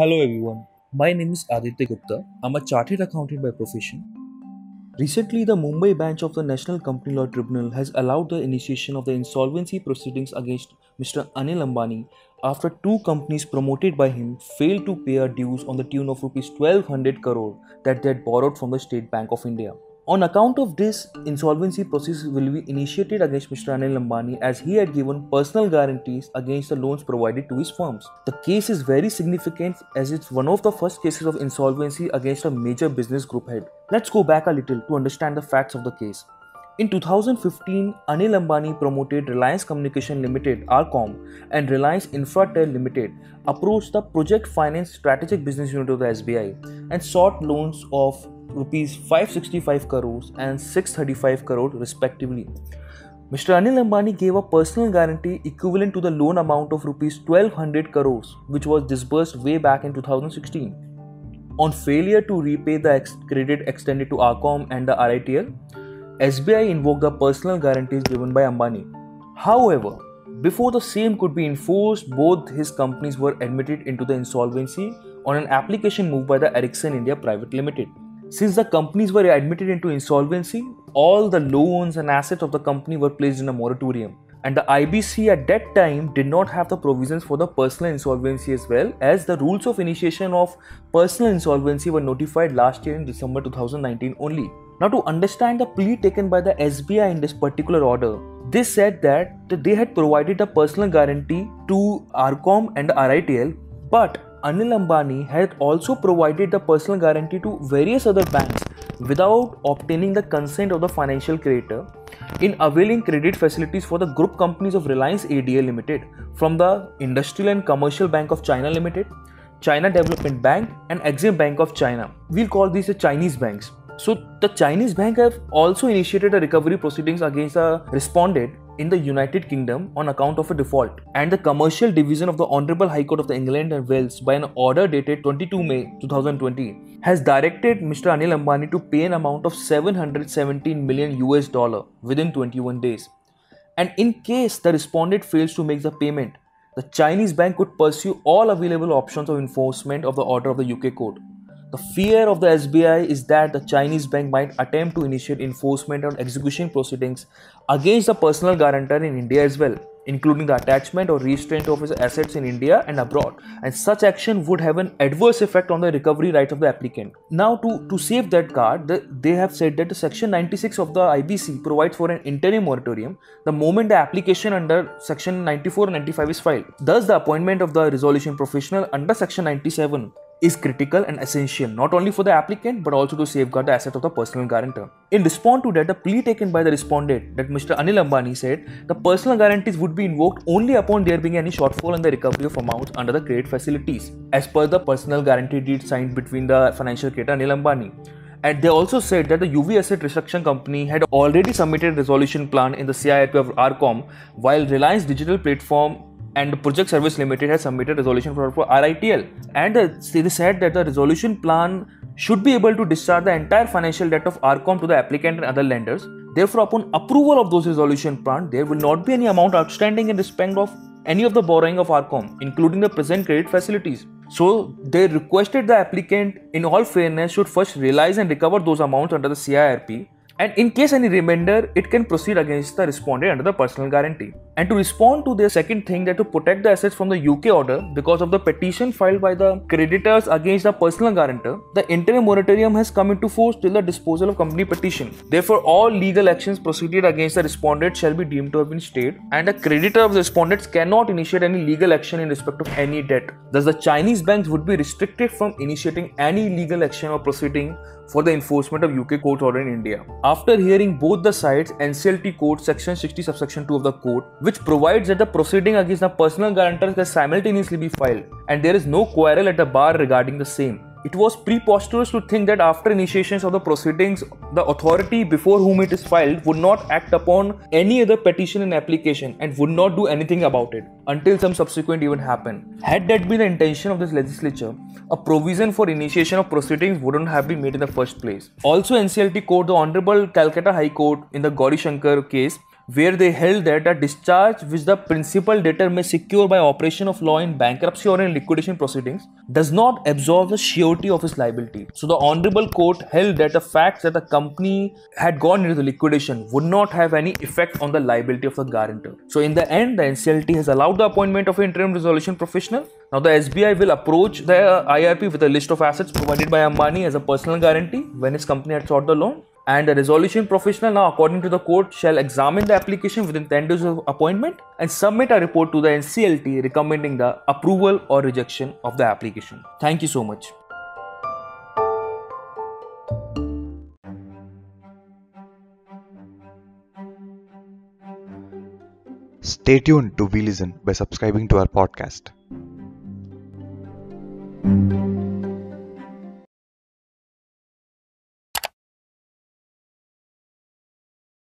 Hello everyone, my name is Aditya Gupta. I'm a chartered accountant by profession. Recently, the Mumbai branch of the National Company Law Tribunal has allowed the initiation of the insolvency proceedings against Mr. Anil Ambani after two companies promoted by him failed to pay their dues on the tune of Rs 1200 crore that they had borrowed from the State Bank of India. On account of this, insolvency process will be initiated against Mr. Anil Ambani as he had given personal guarantees against the loans provided to his firms. The case is very significant as it's one of the first cases of insolvency against a major business group head. Let's go back a little to understand the facts of the case. In 2015, Anil Ambani promoted Reliance Communication Limited (RCOM) and Reliance InfraTel Limited approached the Project Finance Strategic Business Unit of the SBI and sought loans of Rs 565 crores and 635 crore respectively. Mr. Anil Ambani gave a personal guarantee equivalent to the loan amount of Rs 1200 crores which was disbursed way back in 2016. On failure to repay the credit extended to RCOM and the RITL, SBI invoked the personal guarantees given by Ambani. However, before the same could be enforced, both his companies were admitted into the insolvency on an application moved by the Ericsson India Private Limited. Since the companies were admitted into insolvency, all the loans and assets of the company were placed in a moratorium, and the IBC at that time did not have the provisions for the personal insolvency as well, as the rules of initiation of personal insolvency were notified last year in December 2019 only. Now, to understand the plea taken by the SBI in this particular order, they said that they had provided a personal guarantee to RCOM and RITL, but Anil Ambani had also provided the personal guarantee to various other banks without obtaining the consent of the financial creditor in availing credit facilities for the group companies of Reliance ADL Limited from the Industrial and Commercial Bank of China Limited, China Development Bank and Exim Bank of China. We'll call these the Chinese banks. So the Chinese bank have also initiated a recovery proceedings against a respondent in the United Kingdom on account of a default, and the commercial division of the Honorable High Court of the England and Wales by an order dated 22 May 2020 has directed Mr. Anil Ambani to pay an amount of $717 million within 21 days. And in case the respondent fails to make the payment, the Chinese bank could pursue all available options of enforcement of the order of the UK court. The fear of the SBI is that the Chinese bank might attempt to initiate enforcement and execution proceedings against the personal guarantor in India as well, including the attachment or restraint of his assets in India and abroad, and such action would have an adverse effect on the recovery rights of the applicant. Now, to save that guard, they have said that the Section 96 of the IBC provides for an interim moratorium the moment the application under Section 94 and 95 is filed. Thus, the appointment of the resolution professional under Section 97 is critical and essential not only for the applicant but also to safeguard the asset of the personal guarantor. In response to that, the plea taken by the respondent that Mr. Anil Ambani said the personal guarantees would be invoked only upon there being any shortfall in the recovery of amounts under the credit facilities as per the personal guarantee deed signed between the financial creditor Anil Ambani. And they also said that the UV Asset Reconstruction Company had already submitted a resolution plan in the CIP of RCOM, while Reliance Digital Platform and Project Service Limited has submitted resolution for RITL, and they said that the resolution plan should be able to discharge the entire financial debt of RCOM to the applicant and other lenders. Therefore, upon approval of those resolution plan, there will not be any amount outstanding in respect of any of the borrowing of RCOM, including the present credit facilities. So they requested the applicant in all fairness should first realize and recover those amounts under the CIRP, and in case any remainder, it can proceed against the respondent under the personal guarantee. And to respond to their second thing, that to protect the assets from the UK order because of the petition filed by the creditors against the personal guarantor, the interim moratorium has come into force till the disposal of company petition. Therefore, all legal actions proceeded against the respondent shall be deemed to have been stayed, and the creditor of the respondents cannot initiate any legal action in respect of any debt. Thus, the Chinese banks would be restricted from initiating any legal action or proceeding for the enforcement of UK court order in India. After hearing both the sides, NCLT Court Section 60 subsection 2 of the Code, which provides that the proceeding against the personal guarantor can simultaneously be filed and there is no quarrel at the bar regarding the same. It was preposterous to think that after initiations of the proceedings, the authority before whom it is filed would not act upon any other petition and application and would not do anything about it until some subsequent event happened. Had that been the intention of this legislature, a provision for initiation of proceedings wouldn't have been made in the first place. Also, NCLT Court, the Honorable Calcutta High Court in the Gauri Shankar case, where they held that a discharge which the principal debtor may secure by operation of law in bankruptcy or in liquidation proceedings does not absolve the surety of his liability. So the Honorable Court held that the fact that the company had gone into the liquidation would not have any effect on the liability of the guarantor. So in the end, the NCLT has allowed the appointment of an interim resolution professional. Now the SBI will approach the IRP with a list of assets provided by Ambani as a personal guarantee when his company had sought the loan. And the resolution professional now, according to the court, shall examine the application within 10 days of appointment and submit a report to the NCLT recommending the approval or rejection of the application. Thank you so much. Stay tuned to VListen by subscribing to our podcast.